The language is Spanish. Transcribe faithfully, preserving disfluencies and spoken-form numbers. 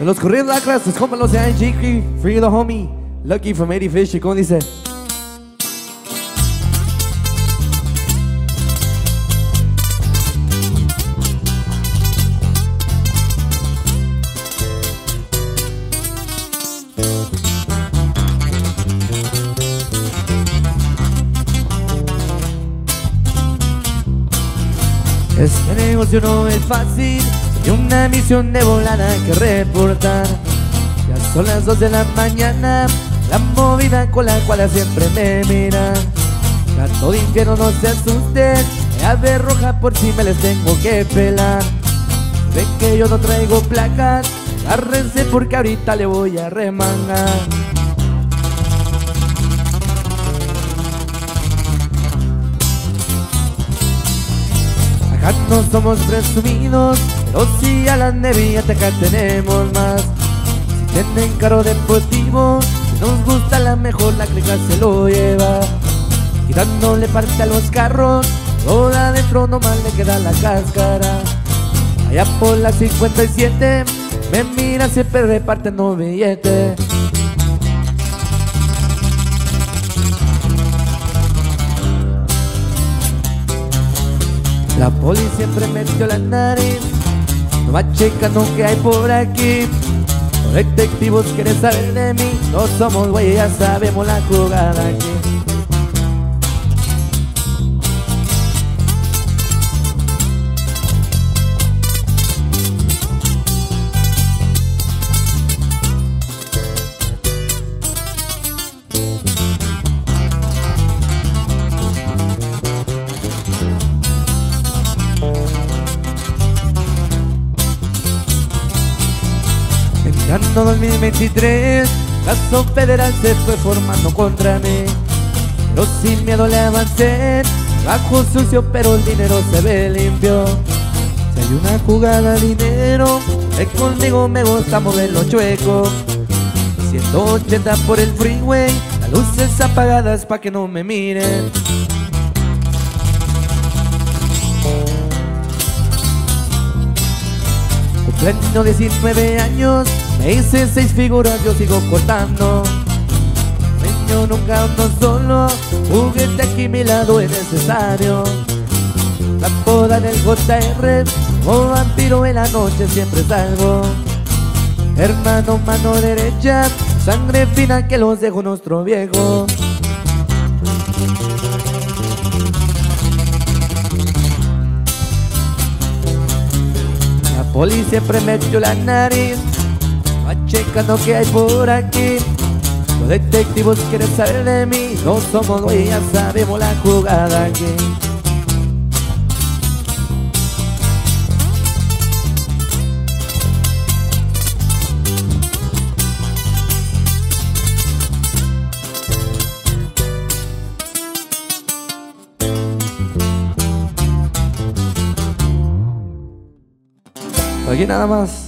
En los corridos lacras, sus compas los de I G Q, Free the Homie, Lucky from Eddie Fisher, ¿cómo dice? Este negocio no es fácil, y una misión de volada que reportar. Ya son las dos de la mañana, la movida con la cual siempre me miran. Gato de infierno, no se asusten, ave roja por si me les tengo que pelar. Ven que yo no traigo placas, agárrense porque ahorita le voy a remangar. No somos presumidos, pero si a la nevilla te acá tenemos más. Si tienen carro deportivo, si nos gusta la mejor, la clica se lo lleva. Y dándole parte a los carros, toda adentro nomás le queda la cáscara. Allá por la cincuenta y siete, me mira siempre repartiendo billetes. La poli siempre metió la nariz, no va checando que hay por aquí. Los detectivos quieren saber de mí, no somos güeyes, ya sabemos la jugada aquí. Entrando dos mil veintitrés, caso federal se fue formando contra mí. Pero sin miedo le avancé, bajo sucio pero el dinero se ve limpio. Si hay una jugada de dinero, es conmigo, me gusta moverlo chueco. ciento ochenta por el freeway, las luces apagadas pa' que no me miren. Cumpliendo diecinueve años, me hice seis figuras, yo sigo cortando. Niño, nunca ando solo, juguete aquí a mi lado es necesario. La apodan el J R, como vampiro en la noche siempre salgo. Hermano, mano derecha, sangre fina que los dejo nuestro viejo. La poli siempre metió la nariz, va checando que hay por aquí. Los detectivos quieren saber de mí, no somos güeyes, ya sabemos la jugada aquí. Aquí nada más.